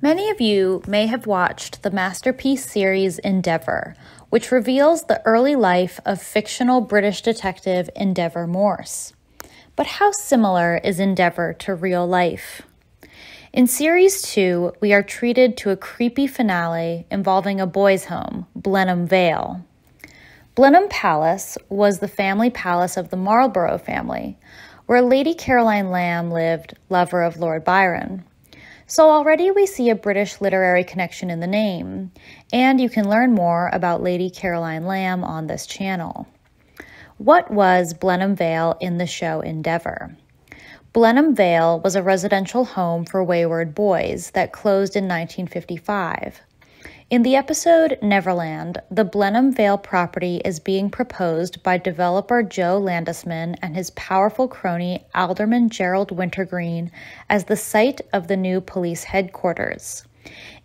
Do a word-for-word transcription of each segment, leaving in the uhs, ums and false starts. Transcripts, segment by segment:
Many of you may have watched the masterpiece series Endeavour, which reveals the early life of fictional British detective Endeavour Morse. But how similar is Endeavour to real life? In series two, we are treated to a creepy finale involving a boys' home, Blenheim Vale. Blenheim Palace was the family palace of the Marlborough family, where Lady Caroline Lamb lived, lover of Lord Byron. So already we see a British literary connection in the name, and you can learn more about Lady Caroline Lamb on this channel. What was Blenheim Vale in the show Endeavour? Blenheim Vale was a residential home for wayward boys that closed in nineteen fifty-five. In the episode Neverland, the Blenheim Vale property is being proposed by developer Joe Landisman and his powerful crony Alderman Gerald Wintergreen as the site of the new police headquarters.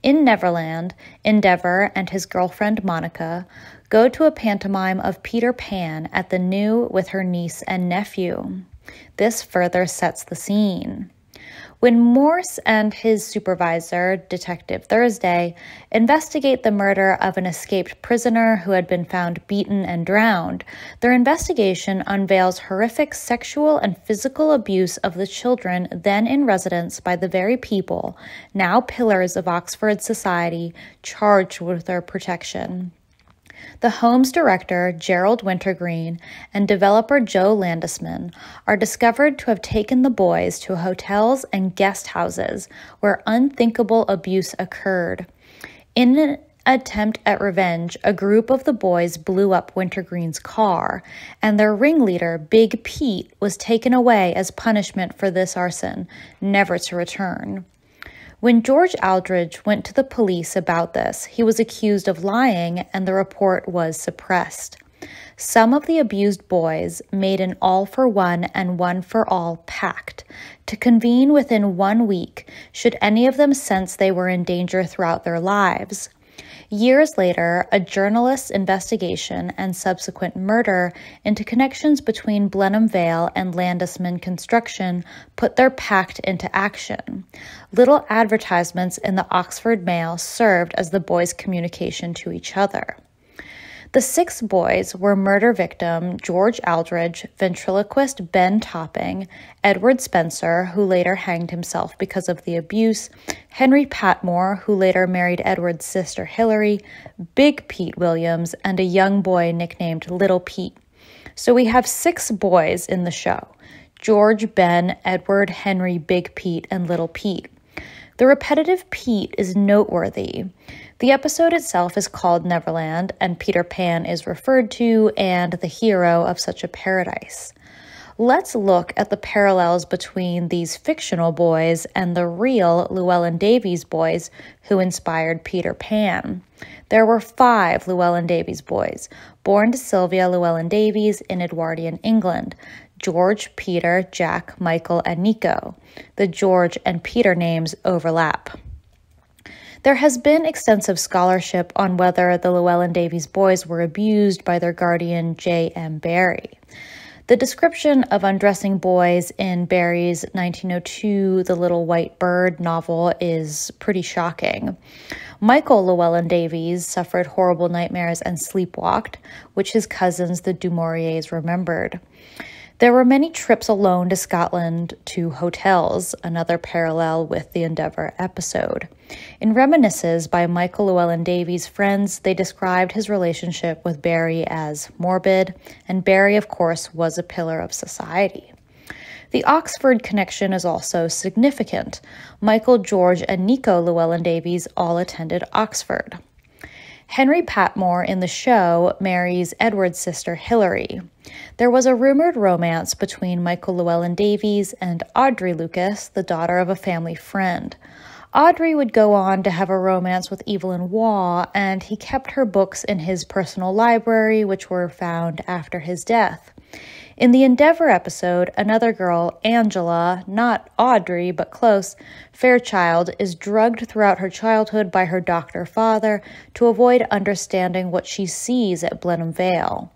In Neverland, Endeavour and his girlfriend Monica go to a pantomime of Peter Pan at the New with her niece and nephew. This further sets the scene. When Morse and his supervisor, Detective Thursday, investigate the murder of an escaped prisoner who had been found beaten and drowned, their investigation unveils horrific sexual and physical abuse of the children then in residence by the very people, now pillars of Oxford society, charged with their protection. The home's director, Gerald Wintergreen, and developer Joe Landisman are discovered to have taken the boys to hotels and guest houses where unthinkable abuse occurred. In an attempt at revenge, a group of the boys blew up Wintergreen's car, and their ringleader, Big Pete, was taken away as punishment for this arson, never to return. When George Aldridge went to the police about this, he was accused of lying and the report was suppressed. Some of the abused boys made an all-for-one and one-for-all pact to convene within one week should any of them sense they were in danger throughout their lives. Years later, a journalist's investigation and subsequent murder into connections between Blenheim Vale and Landisman Construction put their pact into action. Little advertisements in the Oxford Mail served as the boys' communication to each other. The six boys were murder victim George Aldridge, ventriloquist Ben Topping, Edward Spencer, who later hanged himself because of the abuse, Henry Patmore, who later married Edward's sister Hillary, Big Pete Williams, and a young boy nicknamed Little Pete. So we have six boys in the show: George, Ben, Edward, Henry, Big Pete, and Little Pete. The repetitive Pete is noteworthy. The episode itself is called Neverland, and Peter Pan is referred to and the hero of such a paradise. Let's look at the parallels between these fictional boys and the real Llewelyn Davies boys who inspired Peter Pan. There were five Llewelyn Davies boys, born to Sylvia Llewelyn Davies in Edwardian England: George, Peter, Jack, Michael, and Nico. The George and Peter names overlap. There has been extensive scholarship on whether the Llewelyn Davies boys were abused by their guardian J. M. Barrie. The description of undressing boys in Barrie's nineteen oh two The Little White Bird novel is pretty shocking. Michael Llewelyn Davies suffered horrible nightmares and sleepwalked, which his cousins, the Du Mauriers, remembered. There were many trips alone to Scotland to hotels, another parallel with the Endeavour episode. In reminiscences by Michael Llewelyn Davies' friends, they described his relationship with Barrie as morbid, and Barrie, of course, was a pillar of society. The Oxford connection is also significant. Michael, George, and Nico Llewelyn Davies all attended Oxford. Henry Patmore in the show marries Edward's sister Hillary. There was a rumored romance between Michael Llewelyn Davies and Audrey Lucas, the daughter of a family friend. Audrey would go on to have a romance with Evelyn Waugh, and he kept her books in his personal library, which were found after his death. In the Endeavour episode, another girl, Angela, not Audrey but close, Fairchild, is drugged throughout her childhood by her doctor father to avoid understanding what she sees at Blenheim Vale.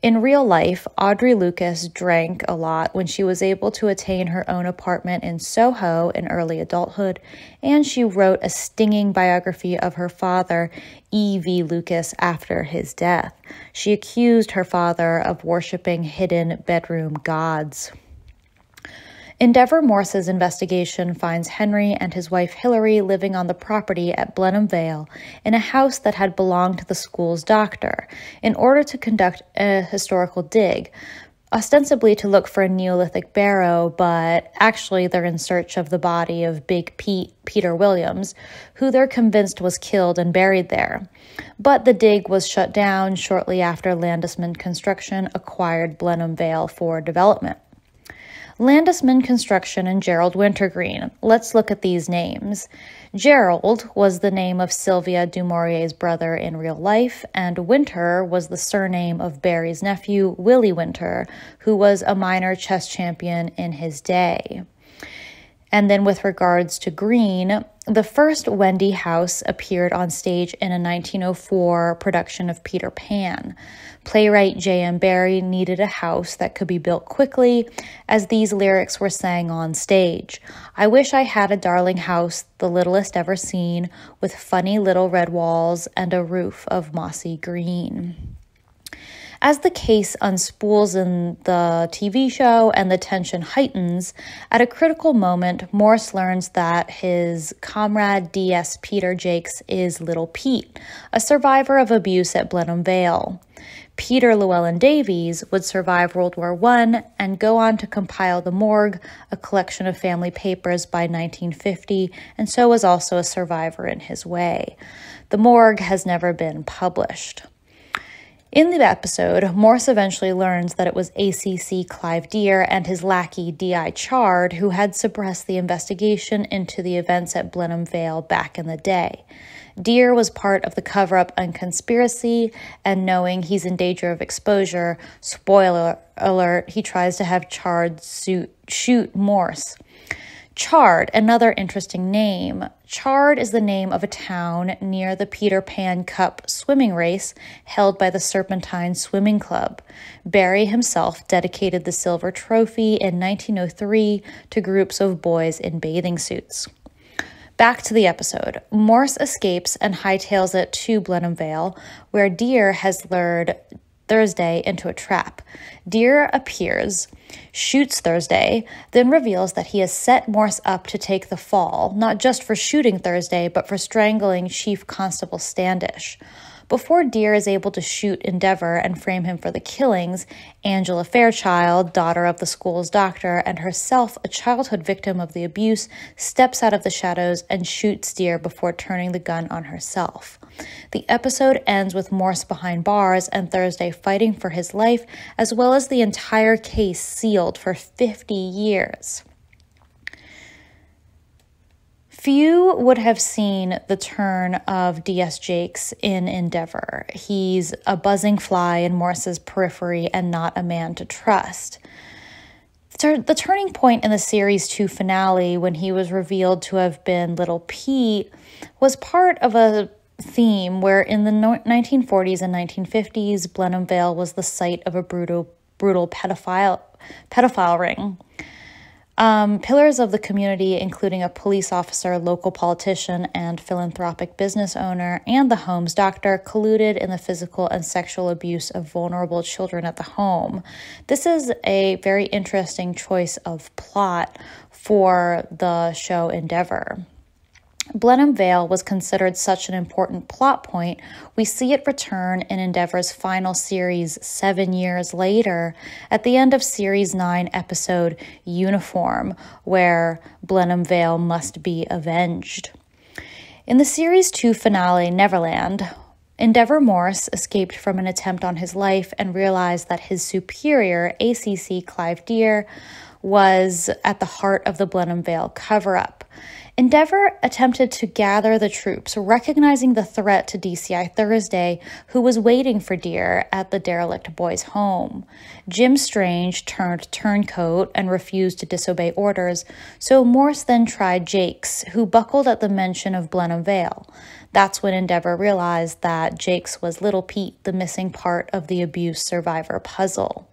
In real life, Audrey Lucas drank a lot when she was able to attain her own apartment in Soho in early adulthood, and she wrote a stinging biography of her father, E V Lucas, after his death. She accused her father of worshipping hidden bedroom gods. Endeavour Morse's investigation finds Henry and his wife Hillary living on the property at Blenheim Vale in a house that had belonged to the school's doctor in order to conduct a historical dig, ostensibly to look for a Neolithic barrow, but actually they're in search of the body of Big Pete, Peter Williams, who they're convinced was killed and buried there. But the dig was shut down shortly after Landisman Construction acquired Blenheim Vale for development. Landisman Construction and Gerald Wintergreen. Let's look at these names. Gerald was the name of Sylvia Du Maurier's brother in real life, and Winter was the surname of Barrie's nephew, Willie Winter, who was a minor chess champion in his day. And then with regards to Green, the first Wendy House appeared on stage in a nineteen oh four production of Peter Pan. Playwright J. M. Barrie needed a house that could be built quickly, as these lyrics were sang on stage. I wish I had a darling house, the littlest ever seen, with funny little red walls and a roof of mossy green. As the case unspools in the T V show and the tension heightens, at a critical moment, Morse learns that his comrade D S Peter Jakes is Little Pete, a survivor of abuse at Blenheim Vale. Peter Llewelyn Davies would survive World War One and go on to compile The Morgue, a collection of family papers, by nineteen fifty, and so was also a survivor in his way. The Morgue has never been published. In the episode, Morse eventually learns that it was A C C Clive Deere and his lackey D I Chard who had suppressed the investigation into the events at Blenheim Vale back in the day. Deere was part of the cover-up and conspiracy, and knowing he's in danger of exposure, spoiler alert, he tries to have Chard shoot Morse. Chard, another interesting name. Chard is the name of a town near the Peter Pan Cup swimming race held by the Serpentine Swimming Club. Barrie himself dedicated the silver trophy in nineteen oh three to groups of boys in bathing suits. Back to the episode. Morse escapes and hightails it to Blenheim Vale, where Deere has lured Thursday into a trap. Deere appears, shoots Thursday, then reveals that he has set Morse up to take the fall, not just for shooting Thursday, but for strangling Chief Constable Standish. Before Deere is able to shoot Endeavour and frame him for the killings, Angela Fairchild, daughter of the school's doctor and herself a childhood victim of the abuse, steps out of the shadows and shoots Deere before turning the gun on herself. The episode ends with Morse behind bars and Thursday fighting for his life, as well as the entire case sealed for fifty years. Few would have seen the turn of D S Jakes in Endeavour. He's a buzzing fly in Morse's periphery and not a man to trust. The turning point in the series two finale, when he was revealed to have been Little Pete, was part of a theme where in the nineteen forties and nineteen fifties, Blenheim Vale was the site of a brutal, brutal pedophile, pedophile ring. Um, pillars of the community, including a police officer, local politician, and philanthropic business owner, and the home's doctor, colluded in the physical and sexual abuse of vulnerable children at the home. This is a very interesting choice of plot for the show Endeavour. Blenheim Vale was considered such an important plot point, we see it return in Endeavour's final series seven years later at the end of series nine episode Uniform, where Blenheim Vale must be avenged. In the series two finale Neverland, Endeavour Morse escaped from an attempt on his life and realized that his superior, A C C Clive Deere, was at the heart of the Blenheim Vale cover-up. Endeavour attempted to gather the troops, recognizing the threat to D C I Thursday, who was waiting for Deere at the derelict boy's home. Jim Strange turned turncoat and refused to disobey orders, so Morse then tried Jakes, who buckled at the mention of Blenheim Vale. That's when Endeavour realized that Jakes was Little Pete, the missing part of the abuse survivor puzzle.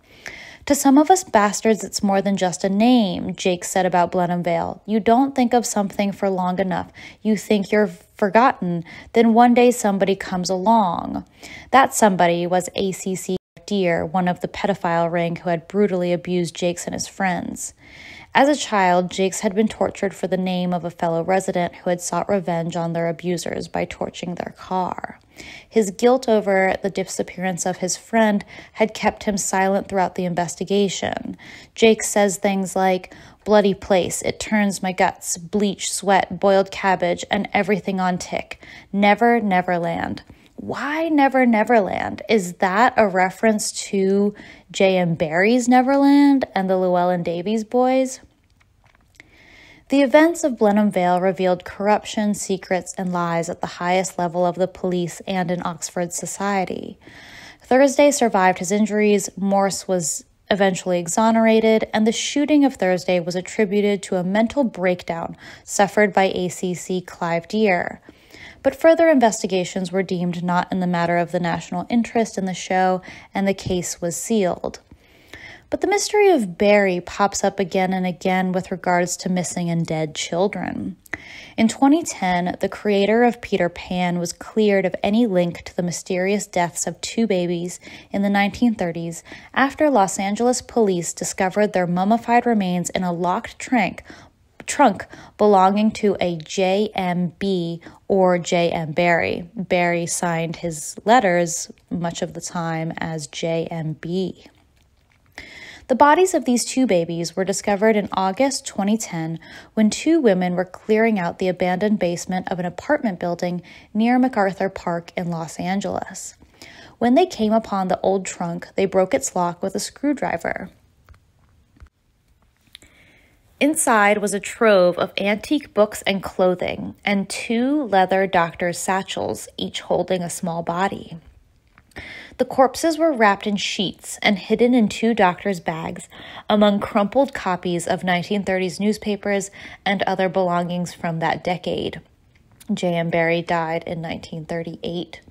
To some of us bastards, it's more than just a name, Jake said about Blenheim Vale. You don't think of something for long enough. You think you're forgotten. Then one day somebody comes along. That somebody was A C C Deere, one of the pedophile ring who had brutally abused Jakes and his friends. As a child, Jakes had been tortured for the name of a fellow resident who had sought revenge on their abusers by torching their car. His guilt over the disappearance of his friend had kept him silent throughout the investigation. Jake says things like, bloody place, it turns my guts, bleach, sweat, boiled cabbage, and everything on tick. Never, Neverland. Why Never, Neverland? Is that a reference to J. M. Barrie's Neverland and the Llewelyn Davies boys? The events of Blenheim Vale revealed corruption, secrets, and lies at the highest level of the police and in Oxford society. Thursday survived his injuries, Morse was eventually exonerated, and the shooting of Thursday was attributed to a mental breakdown suffered by A C C Clive Deere. But further investigations were deemed not in the matter of the national interest in the show, and the case was sealed. But the mystery of Barrie pops up again and again with regards to missing and dead children. In twenty ten, the creator of Peter Pan was cleared of any link to the mysterious deaths of two babies in the nineteen thirties after Los Angeles police discovered their mummified remains in a locked trunk, trunk belonging to a J M B or J M Barrie. Barrie signed his letters much of the time as J M B. The bodies of these two babies were discovered in August twenty ten when two women were clearing out the abandoned basement of an apartment building near MacArthur Park in Los Angeles. When they came upon the old trunk, they broke its lock with a screwdriver. Inside was a trove of antique books and clothing, and two leather doctor's satchels, each holding a small body. The corpses were wrapped in sheets and hidden in two doctors' bags among crumpled copies of nineteen thirties newspapers and other belongings from that decade. J M Barrie died in nineteen thirty-eight.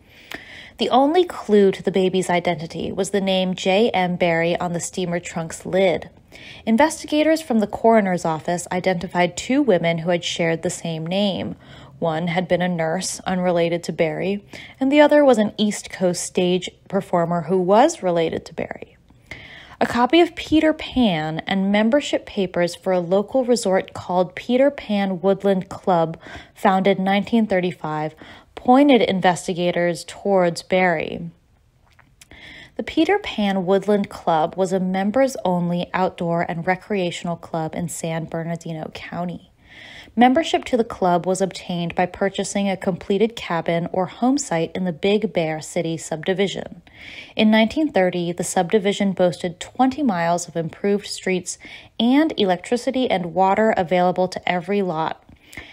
The only clue to the baby's identity was the name J M Barrie on the steamer trunk's lid. Investigators from the coroner's office identified two women who had shared the same name. One had been a nurse, unrelated to Barrie, and the other was an East Coast stage performer who was related to Barrie. A copy of Peter Pan and membership papers for a local resort called Peter Pan Woodland Club, founded in nineteen thirty-five, pointed investigators towards Barrie. The Peter Pan Woodland Club was a members-only outdoor and recreational club in San Bernardino County. Membership to the club was obtained by purchasing a completed cabin or home site in the Big Bear City subdivision. In nineteen thirty, the subdivision boasted twenty miles of improved streets and electricity and water available to every lot.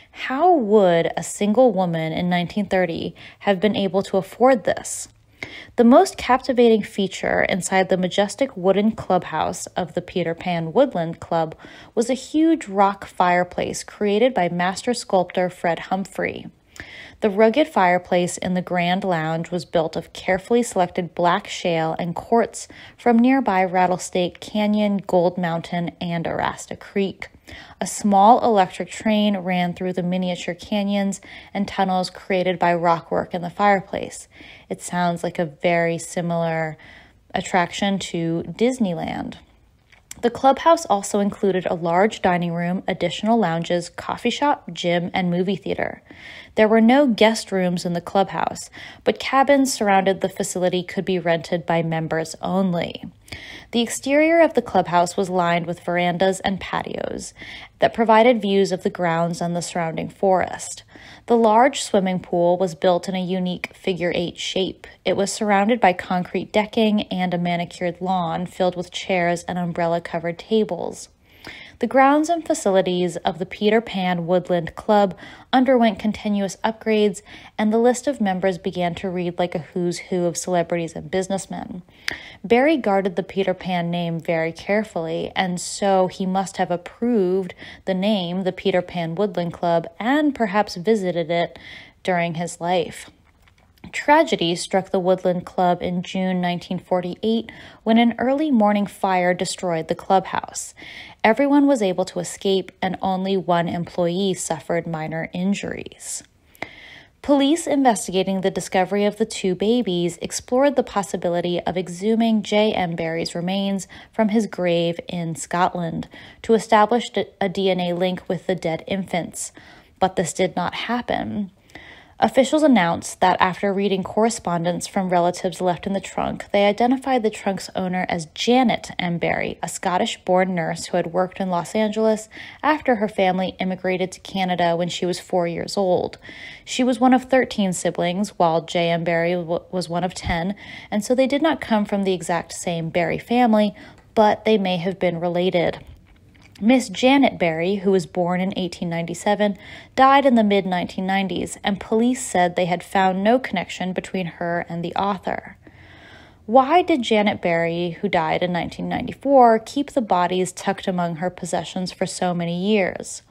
How would a single woman in nineteen thirty have been able to afford this? The most captivating feature inside the majestic wooden clubhouse of the Peter Pan Woodland Club was a huge rock fireplace created by master sculptor Fred Humphrey. The rugged fireplace in the grand lounge was built of carefully selected black shale and quartz from nearby Rattlesnake Canyon, Gold Mountain, and Arasta Creek. A small electric train ran through the miniature canyons and tunnels created by rockwork in the fireplace. It sounds like a very similar attraction to Disneyland. The clubhouse also included a large dining room, additional lounges, coffee shop, gym, and movie theater. There were no guest rooms in the clubhouse, but cabins surrounded the facility could be rented by members only. The exterior of the clubhouse was lined with verandas and patios that provided views of the grounds and the surrounding forest. The large swimming pool was built in a unique figure-eight shape. It was surrounded by concrete decking and a manicured lawn filled with chairs and umbrella-covered tables. the grounds and facilities of the Peter Pan Woodland Club underwent continuous upgrades, and the list of members began to read like a who's who of celebrities and businessmen. Barrie guarded the Peter Pan name very carefully, and so he must have approved the name the Peter Pan Woodland Club and perhaps visited it during his life. Tragedy struck the Woodland Club in June nineteen forty-eight when an early morning fire destroyed the clubhouse. Everyone was able to escape, and only one employee suffered minor injuries. Police investigating the discovery of the two babies explored the possibility of exhuming J M Barrie's remains from his grave in Scotland to establish a D N A link with the dead infants, but this did not happen. Officials announced that after reading correspondence from relatives left in the trunk, they identified the trunk's owner as Janet M. Barrie, a Scottish-born nurse who had worked in Los Angeles after her family immigrated to Canada when she was four years old. She was one of thirteen siblings, while J. M. Barrie was one of ten, and so they did not come from the exact same Barrie family, but they may have been related. Miss Janet Barrie, who was born in eighteen ninety-seven, died in the mid nineteen nineties, and police said they had found no connection between her and the author. Why did Janet Barrie, who died in nineteen ninety-four, keep the bodies tucked among her possessions for so many years?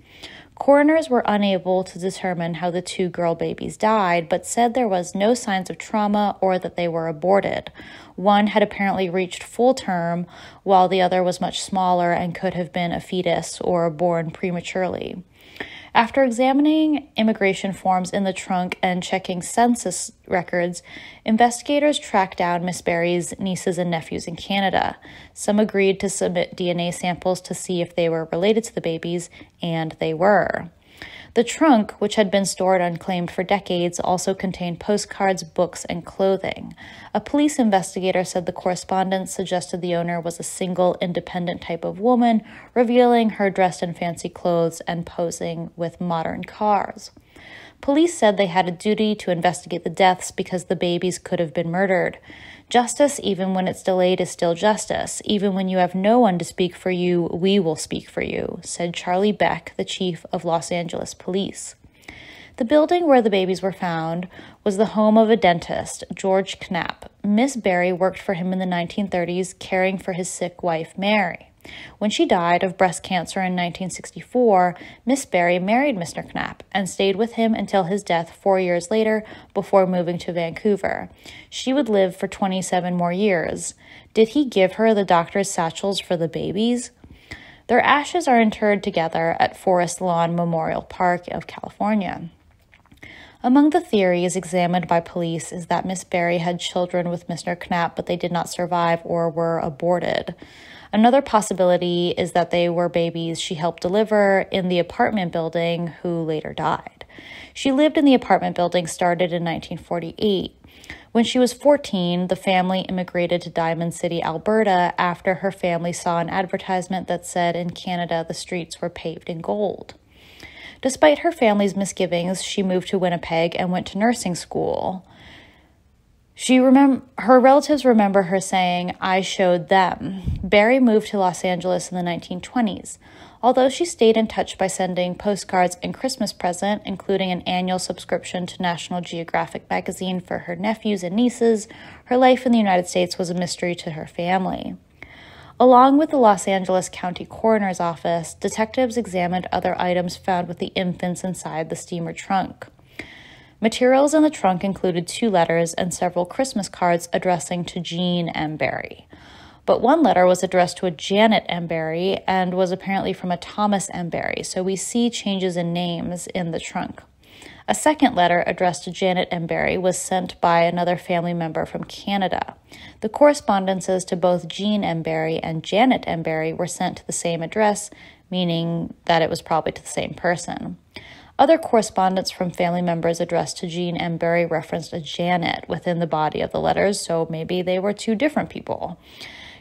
Coroners were unable to determine how the two girl babies died, but said there was no signs of trauma or that they were aborted. One had apparently reached full term, while the other was much smaller and could have been a fetus or born prematurely. After examining immigration forms in the trunk and checking census records, investigators tracked down Miss Barrie's nieces and nephews in Canada. Some agreed to submit D N A samples to see if they were related to the babies, and they were. The trunk, which had been stored unclaimed for decades, also contained postcards, books, and clothing. A police investigator said the correspondence suggested the owner was a single, independent type of woman, revealing her dressed in fancy clothes and posing with modern cars. Police said they had a duty to investigate the deaths because the babies could have been murdered. Justice, even when it's delayed, is still justice. Even when you have no one to speak for you, we will speak for you, said Charlie Beck, the chief of Los Angeles Police. The building where the babies were found was the home of a dentist, George Knapp. Miss Barrie worked for him in the nineteen thirties, caring for his sick wife, Mary. When she died of breast cancer in nineteen sixty-four, Miss Barrie married Mister Knapp and stayed with him until his death four years later before moving to Vancouver. She would live for twenty-seven more years. Did he give her the doctor's satchels for the babies? Their ashes are interred together at Forest Lawn Memorial Park of California. Among the theories examined by police is that Miss Barrie had children with Mister Knapp, but they did not survive or were aborted. Another possibility is that they were babies she helped deliver in the apartment building who later died. She lived in the apartment building started in nineteen forty-eight. When she was fourteen, the family immigrated to Diamond City, Alberta, after her family saw an advertisement that said in Canada the streets were paved in gold. Despite her family's misgivings, she moved to Winnipeg and went to nursing school. She remem- her relatives remember her saying, "I showed them." Barrie moved to Los Angeles in the nineteen twenties. Although she stayed in touch by sending postcards and Christmas present, including an annual subscription to National Geographic magazine for her nephews and nieces, her life in the United States was a mystery to her family. Along with the Los Angeles County Coroner's Office, detectives examined other items found with the infants inside the steamer trunk. Materials in the trunk included two letters and several Christmas cards addressing to Jean M. Barrie. But one letter was addressed to a Janet M. Barrie and was apparently from a Thomas M. Barrie, so we see changes in names in the trunk. A second letter addressed to Janet M. Barrie was sent by another family member from Canada. The correspondences to both Jean M. Barrie and Janet M. Barrie were sent to the same address, meaning that it was probably to the same person. Other correspondence from family members addressed to Jean M. Barrie referenced a Janet within the body of the letters, so maybe they were two different people.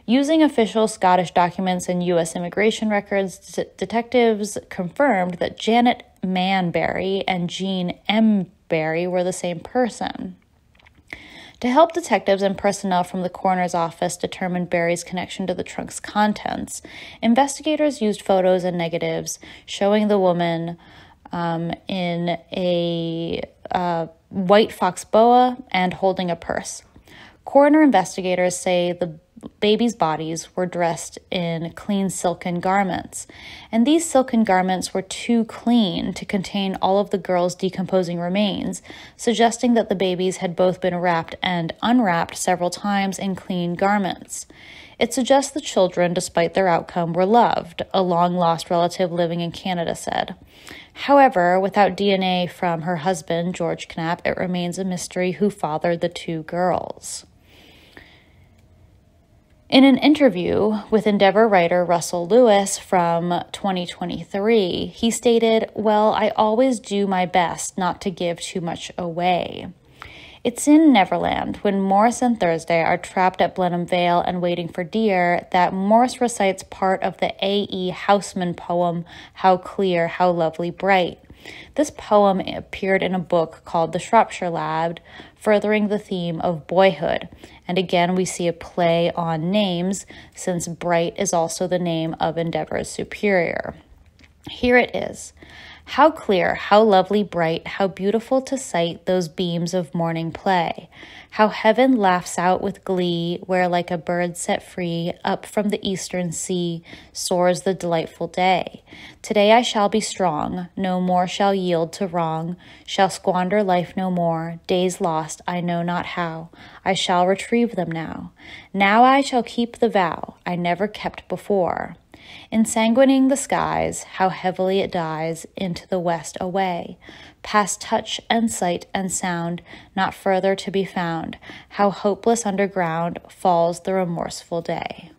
Using official Scottish documents and U S immigration records, det- detectives confirmed that Janet Mann Barrie and Jean M. Barrie were the same person. To help detectives and personnel from the coroner's office determine Barrie's connection to the trunk's contents, investigators used photos and negatives showing the woman um, in a uh, white fox boa and holding a purse. Coroner investigators say the babies' bodies were dressed in clean silken garments, and these silken garments were too clean to contain all of the girls' decomposing remains, suggesting that the babies had both been wrapped and unwrapped several times in clean garments. It suggests the children, despite their outcome, were loved, a long-lost relative living in Canada said. However, without D N A from her husband, George Knapp, it remains a mystery who fathered the two girls. In an interview with Endeavour writer Russell Lewis from twenty twenty-three, he stated, "Well, I always do my best not to give too much away. It's in Neverland, when Morris and Thursday are trapped at Blenheim Vale and waiting for Deer, that Morris recites part of the A E Houseman poem, How Clear, How Lovely Bright. This poem appeared in a book called The Shropshire Lad, furthering the theme of boyhood. And again, we see a play on names, since Bright is also the name of Endeavour's superior. Here it is. How clear, how lovely bright, how beautiful to sight those beams of morning play. How heaven laughs out with glee, where like a bird set free, up from the eastern sea, soars the delightful day. Today I shall be strong, no more shall yield to wrong, shall squander life no more, days lost I know not how, I shall retrieve them now. Now I shall keep the vow I never kept before. Ensanguining the skies, how heavily it dies into the west away, past touch and sight and sound, not further to be found, how hopeless underground falls the remorseful day."